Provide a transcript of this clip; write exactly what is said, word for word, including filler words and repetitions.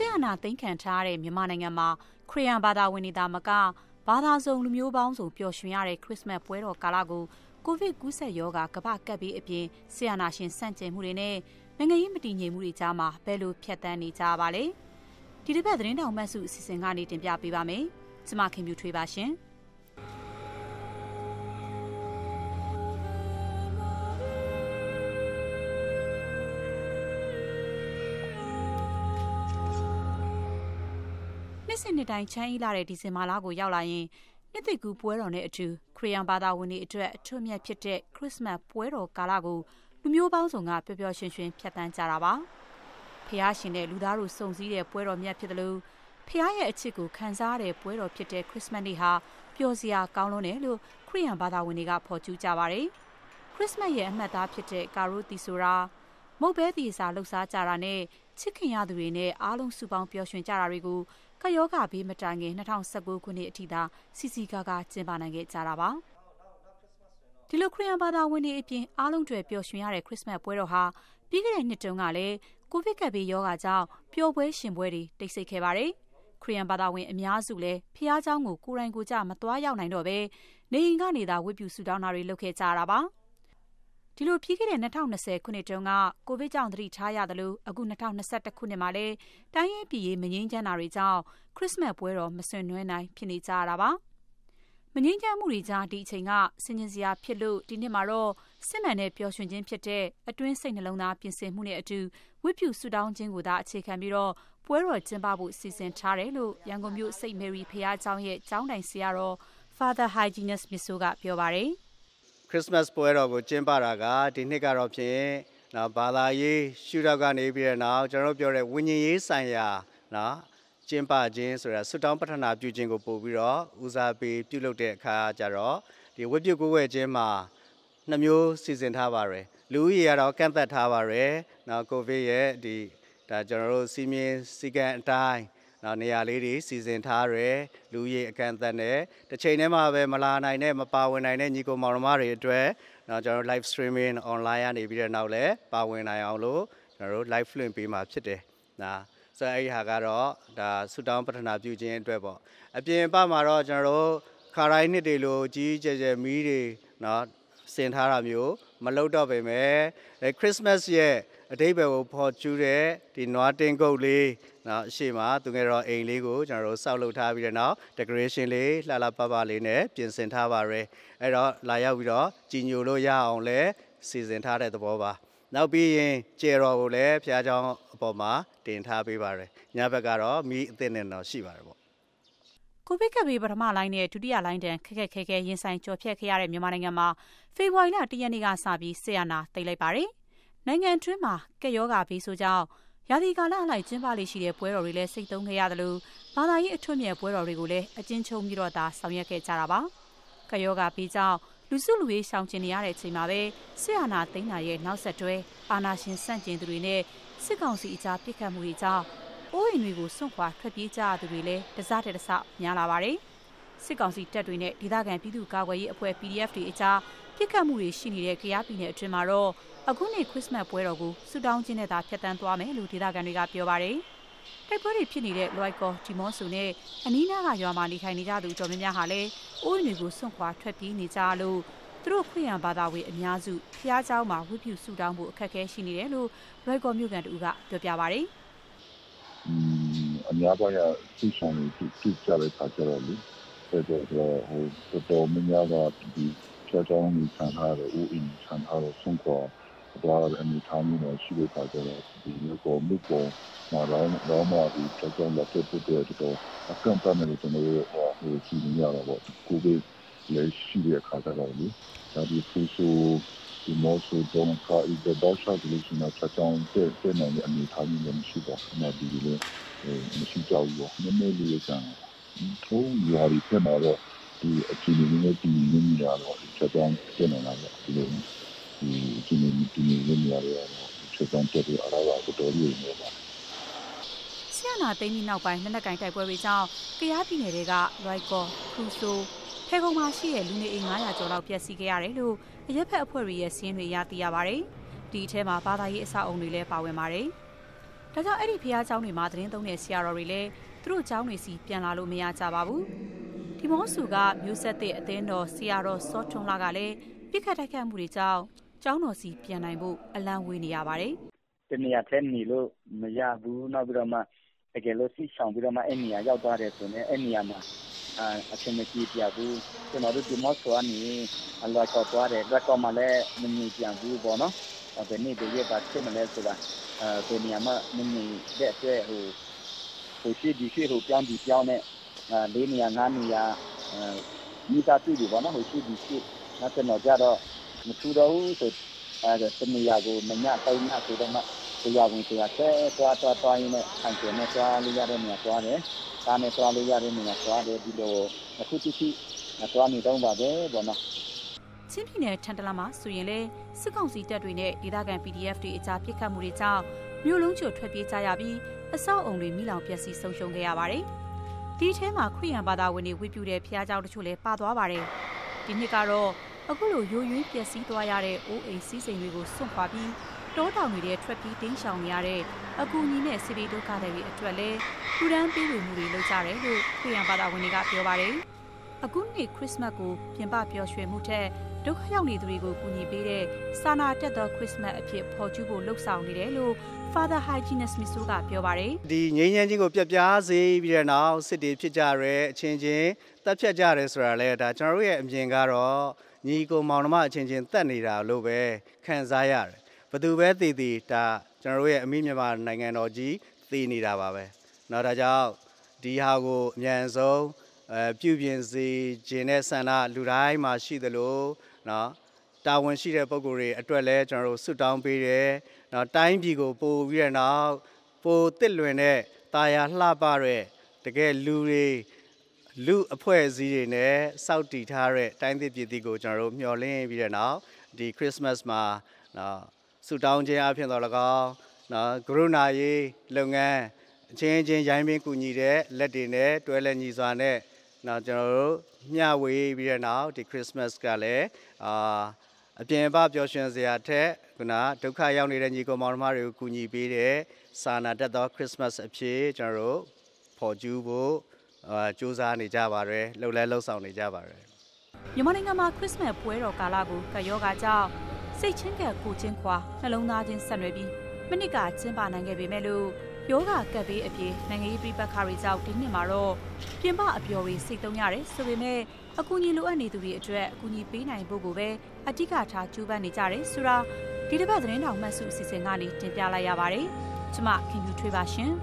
ဆေးအနာသိမ်းခံထားရတဲ့မြန်မာနိုင်ငံမှာခရစ်ယာန်ဘာသာဝင်တွေကမကဘာသာစုံလူမျိုးပေါင်းစုံပျော်ရွှင်ရတဲ့ခရစ်စမတ်ပွဲတော်ကာလကိုကိုဗစ်ကူးစက်ရောဂါကမ္ဘာကပ်ပြီးအပြင်ဆေးအနာရှင်ဆန့်ကျင်မှုတွေနဲ့နိုင်ငံရေးမတည်ငြိမ်မှုတွေကြားမှာဘယ်လိုဖြတ်သန်းနေကြပါလဲ။ဒီတစ်ပတ်သတင်းတောင်မှတ်စုအစီအစဉ်ကနေတင်ပြပေးပါမယ်။ကျွန်မခင်မြူထွေးပါရှင်။နှစ်စဉ်နှစ်တိုင်းချမ်းအေးလာတဲ့ဒီဇင်ဘာလကိုရောက်လာရင်နှစ်သိက္ခူပွဲတော်နဲ့အတူခရစ်ယာန်ဘာသာဝင်တွေအတွက်အထွတ်အမြတ်ဖြစ်တဲ့ခရစ်စမတ်ပွဲတော်ကာလကိုလူမျိုးပေါင်းစုံကပျော်ပျော်ရွှင်ရွှင်ဖြတ်သန်းကြတာပါ။ဖခင်ရှင်နဲ့လူသားတို့စုံစည်းတဲ့ပွဲတော်မြတ်ဖြစ်တယ်လို့ဖခင်ရဲ့အချစ်ကိုခံစားရတဲ့ပွဲတော်ဖြစ်တဲ့ခရစ်စမတ်နေ့ဟာပျော်စရာကောင်းလွန်းတယ်လို့ခရစ်ယာန်ဘာသာဝင်တွေကဖော်ကျူးကြပါတယ်။ခရစ်စမတ်ရဲ့အမှတ်အသားဖြစ်တဲ့ကာရိုသီဆိုတာမုတ်ဘဲသီစာလှုပ်ရှားကြတာနဲ့ချစ်ခင်ရသူတွေနဲ့အားလုံးစုပေါင်းပျော်ရွှင်ကြတာတွေကိုကယောဂဘေးမတိုင်ခင်၂၀၁၉ခုနှစ်အထိသာစီစီကာကာကျင်းပနိုင်ခဲ့ကြတာပါ။ဒီလိုခရစ်ယာန်ဘာသာဝင်တွေအပြင်အားလုံးတွေပျော်ရွှင်ရတဲ့ခရစ်စမတ်ပွဲတော်ဟာပြီးခဲ့တဲ့နှစ်တုန်းကလည်းကိုဗစ်ကပ်ဘေးရောဂါကြောင့်ပျော်ပွဲရှင်ပွဲတွေတိတ်ဆိတ်ခဲ့ပါတယ်။ခရစ်ယာန်ဘာသာဝင်အများစုလည်းဖျားเจ้าကိုကိုယ်တိုင်ကိုကြမသွားရောက်နိုင်တော့ဘဲနေအိမ်ကနေသာဝတ်ပြုဆုတောင်းတာတွေလုပ်ခဲ့ကြတာပါ။ဒီလိုပြီးခဲ့တဲ့၂၀၂၀ခုနှစ်တုန်းကကိုဗစ်ကြောင့်သတိထားရတယ်လို့အခု၂၀၂၁ခုနှစ်မှာလည်းတိုင်းရင်းပြည်ရေးမငြိမ်းချမ်းတာတွေကြောင့်ခရစ်စမတ်ပွဲတော်မဆွနွှဲနိုင်ဖြစ်နေကြတာပါ။မငြိမ်းချမ်းမှုတွေကြားဒီအချိန်ကဆင်ခြင်စရာဖြစ်လို့ဒီနှစ်မှာတော့စစ်မှန်တဲ့ပျော်ရွှင်ခြင်းဖြစ်တဲ့အတွင်းစိတ်နှလုံးသားပြင်ဆင်မှုနဲ့အတူဝိပုစုတောင်းခြင်းကိုသာအခြေခံပြီးတော့ပွဲတော်ကျင်းပဖို့စီစဉ်ထားတယ်လို့ရန်ကုန်မြို့စိန့်မေရီဘုရားကျောင်းရဲ့ကျောင်းတိုင်ဆရာတော် Father Hyginus Misso ကပြောပါတယ်။ ခရစ်စမတ်ပွဲတော်ကိုကျင်းပတာကဒီနှစ်ကတော့ဖြင့်နော်ဘာသာရေးရှုထောင့်ကနေပြီးတော့နော်ကျွန်တော်တို့ပြောတဲ့ဝိညာဉ်ရေးဆိုင်ရာနော်ကျင်းပခြင်းဆိုတာဆုတောင်းပတ္ထနာပြုခြင်းကိုပို့ပြီးတော့ဦးစားပေးပြုလုပ်တဲ့အခါကျတော့ဒီဝိပုကိုယ်ဝဲခြင်းမှာနှမျိုးစီစဉ်ထားပါရယ်လူဦးရေကတော့ကန့်သက်ထားပါရယ်နော်ကိုဗစ်ရဲ့ဒီဒါကျွန်တော်တို့စီမင်းစီကံအတိုင်းနော်နေရာလေးတွေစီစဉ်ထားရယ်လူကြီးအကန့်အသတ်နဲ့တစ်ချိန်တည်းမှာပဲမလာနိုင်နဲ့မပါဝင်နိုင်တဲ့ညီကိုမောင်နှမတွေအတွက်နော်ကျွန်တော် live streaming online ကနေပြီးတော့နောက်လည်းပါဝင်နိုင်အောင်လို့ကျွန်တော်တို့ live stream ပေးမှာဖြစ်တယ်နော်ဆိုတော့အဲ့ဒီဟာကတော့ဒါဆုတောင်းပတ္ထနာပြုခြင်းအတွက်ပေါ့အပြင်ပမှာတော့ကျွန်တော်တို့ခါတိုင်းနှစ်တွေလိုကြီးကြီးကျယ်ကျယ်မီးတွေနော်စင်ထားတာမျိုးမလုပ်တော့ပေမဲ့ Christmas ရဲ့အတိတ်ဘယ်ကိုပေါ်ကျူးတဲ့ဒီနွားတင်ကုတ်လေးနော်အရှိမသူငယ်တော်အိမ်လေးကိုကျွန်တော်တို့စောက်လုပ်ထားပြီးတော့နော် decoration လေးလှလှပပလေးနဲ့ပြင်ဆင်ထားပါရယ်အဲ့တော့လာရောက်ပြီးတော့ကြီးညိုလို့ရအောင်လဲစီစဉ်ထားတဲ့သဘောပါနောက်ပြီးရင်ကျေတော်ကိုလည်းဖျားเจ้าအပေါ်မှာတင်ထားပေးပါရယ်ညဘက်ကတော့မီးအသင့်နဲ့တော့ရှိပါတယ်ပေါ့ကိုဗစ်ကပ်ဘေးပထမလိုင်းနဲ့ဒုတိယလိုင်းတန်းခက်ခက်ခဲခဲရင်ဆိုင်ကြော်ဖြတ်ခဲ့ရတဲ့မြန်မာနိုင်ငံမှာဖေဖော်ဝါရီလတရက်နေ့ကစပြီးဆေးရနာတိတ်လိုက်ပါတယ်။နိုင်ငံတွင်းမှာကပ်ရောဂါဘေးဆိုကြောင့်ရာသီကာလအလိုက်ကျင်းပလေရှိတဲ့ပွဲတော်တွေလည်းစိတ်သုံးခဲ့ရတယ်လို့ဘာသာရေးအထွတ်အမြတ်ပွဲတော်တွေကိုလည်းအကျဉ်းချုပ်ပြီးတော့သာဆောင်ရွက်ခဲ့ကြတာပါ။ကပ်ရောဂါဘေးကြောင့်လူစုလူဝေးရှောင်ကျဉ်နေရတဲ့အချိန်မှာပဲဆေးရနာတိတ်နာရဲ့နောက်ဆက်တွဲအာနာရှင်ဆန့်ကျင်သူတွေနဲ့စစ်ကောင်စီအကြားပြစ်ခတ်မှုတွေကြောင့်အိုးအိမ်တွေကိုစွန့်ခွာထွက်ပြေးကြရသူတွေလည်းတစတဲ့တစများလာပါတယ်။စစ်ကောင်စီတပ်တွေနဲ့ဒေသခံပြည်သူကာကွယ်ရေးအဖွဲ့ P D F တွေအကြားပြစ်ခတ်မှုတွေရှိနေတဲ့ကယားပြည်နယ်အတွင်းမှာတော့အခုနှစ်ခရစ်စမတ်ပွဲတော်ကိုဆူတောင်းခြင်းနဲ့သာဖျက်ဆီးသွားမယ်လို့ဒေသခံတွေကပြောပါတယ်။တိုက်ပွဲတွေဖြစ်နေတဲ့လွိုင်ကော်ဒီမော့ဆိုနဲ့အနီးနားကရွာမှာနေထိုင်နေကြသူတော်များများဟာလည်းအိုးအိမ်တွေကိုစွန့်ခွာထွက်ပြေးနေကြလို့သူတို့ခရစ်ယာန်ဘာသာဝင်အများစုဖျားเจ้าမှာဝိပုဆူတောင်းဖို့အခက်အခဲရှိနေတယ်လို့လွိုင်ကော်မြို့ကန်တူကပြောပြပါတယ်။嗯，俺家把呀，最上面最最家里他家了哩，再再再，后再到我们家个比家家里参加的，我因参加了中国，到了俺们他们那去的他家了，比那个美国，那老老马的家家那最不得这个，啊，更大面的这个话，后几年了吧，估计来系列他家了哩，那比复苏。ဒီမော့ဆိုတော့ကဤတဲ့ဘောက်ရှာကလေးရှင်ကချက်ချောင်းတဲ့တဲ့နိုင်တဲ့အမိသားမျိုးလည်းရှိတော့မှဒီလိုမရှိကြဘူးတော့နည်းနည်းလေးကံထိုးရရီပြန်တော့ဒီအချင်းချင်းနဲ့ဒီနည်းရတော့ချက်ချောင်းပြန်လာတော့ဒီလိုဒီအချင်းချင်းဒီနည်းရတော့ချက်ချောင်းတဲ့ရတာတော့တော်ရည်နေတာဆရာနာသိန်းပြီးနောက်ပိုင်းနှစ်နှစ်ကင်တိုက်ပွဲတွေကြောင့်ကယားပြည်နယ်တွေကရိုက်ကော်ခူဆိုထဲကုံမှာရှိတဲ့လူနေအိမ်၅၀၀ကျော်လောက်ပျက်စီးခဲ့ရတယ်လို့အရက်ဖက်အဖွဲ့တွေရဲ့စာရင်းတွေရသိရပါတယ်။ဒီအထဲမှာဘာသာရေးအဆောက်အုံတွေလည်းပါဝင်ပါတယ်။但是艾利皮亚教女马丁东的西雅罗瑞勒，他们教女是偏拉路米亚扎巴布。提摩苏噶有些在等到西雅罗所从拉噶勒，别开他看不哩教，教那是偏内部阿拉维尼亚巴勒。等你阿天尼罗米亚布那不罗嘛，阿个罗西上不罗嘛，艾尼亚要多的多呢，艾尼亚嘛。 Akhir mesti dia tu, senarai cuma soal ni, Allah kau tahu ada, kau malah menyediakan tu, bono. Tapi ni dia baca malah sudah, tu ni ama menyediakan tu, khusus di sini hujan di sini, ni ni yang ni ya, ni satu di bono khusus di sini, nanti naja do, muncul dahulu tu, ada semuanya tu, banyak banyak tu dah mak, tu yang tu yang tu, tu tu tu ini, hancur ni tu, lihat ni tu ni. Kami selalu jadi minyak ada di lo, aku cuci, aku ambil daun bagai, bono. Sini ni cendera mas tu yang le, sekarang si terduit ni dirakan P D F di capai kamuri cah, miolong cuit terpi caya bi, asal orang ni milau biasa sosial gaya barai. Di tema kui yang pada awal ni wujud le biasa orang cule pada barai. Di ni kalau aku lo yoyu biasa tua yare O A C seni go sumpah bi. 多大年的出皮顶上面的，阿姑你那是被都家的为出来，突然被为母的留下来后，这样把大姑你家表白的。阿姑你 Christmas 过，偏把表雪母车，都看样你对个姑娘背的，刹那得到 Christmas 一片跑出个六上你来了，发到海景的秘书家表白的。第年年这个表表是为了闹是的皮家人，亲戚，他皮家人说来的，正如也明个了，你个毛那么亲戚等你了，老白看啥样？ Betul betul di, ta cenderung amin memang dengan oji tini dah bawa. Nada jauh dihago nyanzo, pujiansi jenis sana lurai masih dulu. Nah, tahun sih repogori atau le cenderung sudang beri. Nah, time juga boleh na, boleh terluene, tayar lapar, dekai luri, lu apa sih ni, saudi thare, time tu jadi go cenderung nyolen beri na di Christmas mah, nah. Sudah unjuk apa yang dah lakukan, na guru naya, lengan, cengjeng jamin kunci deh, ledine, tuelen jisane, na jenol nyawi biarnau di Christmas kali, ah, penyebar joshua ziarah, guna duka yang ni renji ko malu-malu kunci biar, sana dah Christmas api jenol, pojubu, juzah ni jawab, lelai lelai ni jawab. Yemaninga mah Christmas buat roka lagu, kayu kaca. 四千个古建花，那龙拿进山里边，每年个正把那个被买了，有个隔壁一边那个一边把卡瑞照顶你马路，偏把一边为石头伢嘞所谓咩，啊过年路安尼都为做，过年被那一波过呗，啊几家茶酒吧你家嘞，虽然，第二把子人让我们熟悉些伢哩，真偏来也话嘞，起码肯有吹把声。